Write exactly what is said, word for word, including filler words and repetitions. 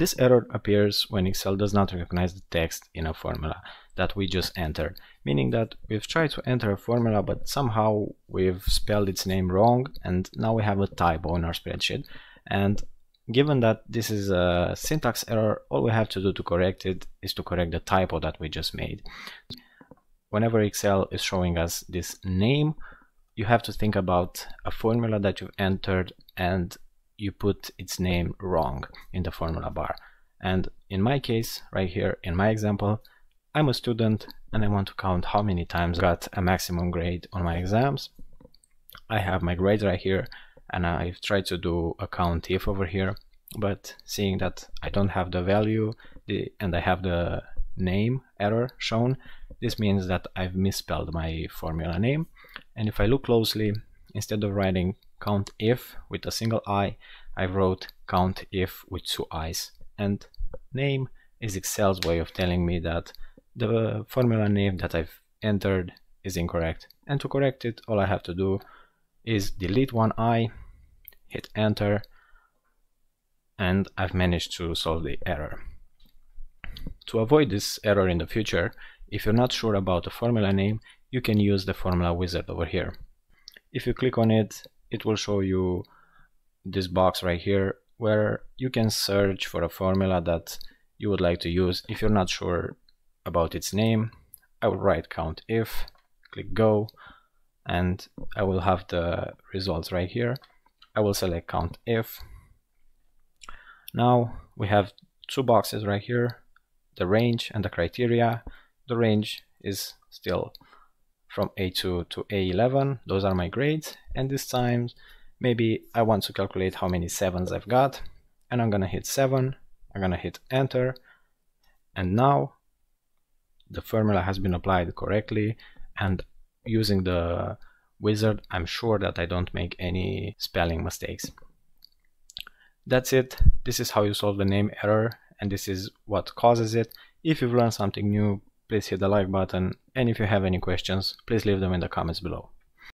This error appears when Excel does not recognize the text in a formula that we just entered, meaning that we've tried to enter a formula but somehow we've spelled its name wrong and now we have a typo in our spreadsheet. And given that this is a syntax error, all we have to do to correct it is to correct the typo that we just made. Whenever Excel is showing us this name, you have to think about a formula that you've entered and you put its name wrong in the formula bar. And in my case, right here in my example, I'm a student and I want to count how many times I got a maximum grade on my exams. I have my grades right here and I've tried to do a count if over here, but seeing that I don't have the value the, and I have the name error shown, this means that I've misspelled my formula name. And if I look closely, instead of writing count if with a single I, I wrote count if with two I's. And name is Excel's way of telling me that the formula name that I've entered is incorrect. And to correct it, all I have to do is delete one I, hit enter, and I've managed to solve the error. To avoid this error in the future, if you're not sure about the formula name, you can use the formula wizard over here. If you click on it, it will show you this box right here where you can search for a formula that you would like to use if you're not sure about its name. I will write count if, click go, and I will have the results right here. I will select count if. Now we have two boxes right here, the range and the criteria. The range is still from A two to A eleven. Those are my grades, and this time maybe I want to calculate how many sevens I've got, and I'm gonna hit seven, I'm gonna hit enter, and now the formula has been applied correctly, and using the wizard, I'm sure that I don't make any spelling mistakes. That's it. This is how you solve the name error, and this is what causes it. If you've learned something new, please hit the like button, and if you have any questions, please leave them in the comments below.